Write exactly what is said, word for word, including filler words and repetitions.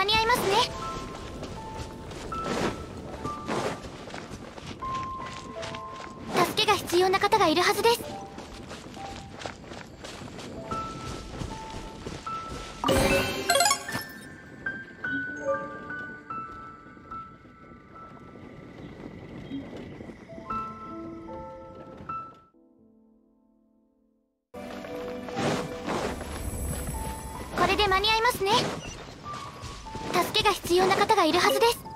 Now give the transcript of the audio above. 間に合いますね。助けが必要な方がいるはずです。これで間に合いますね。助けが必要な方がいるはずです。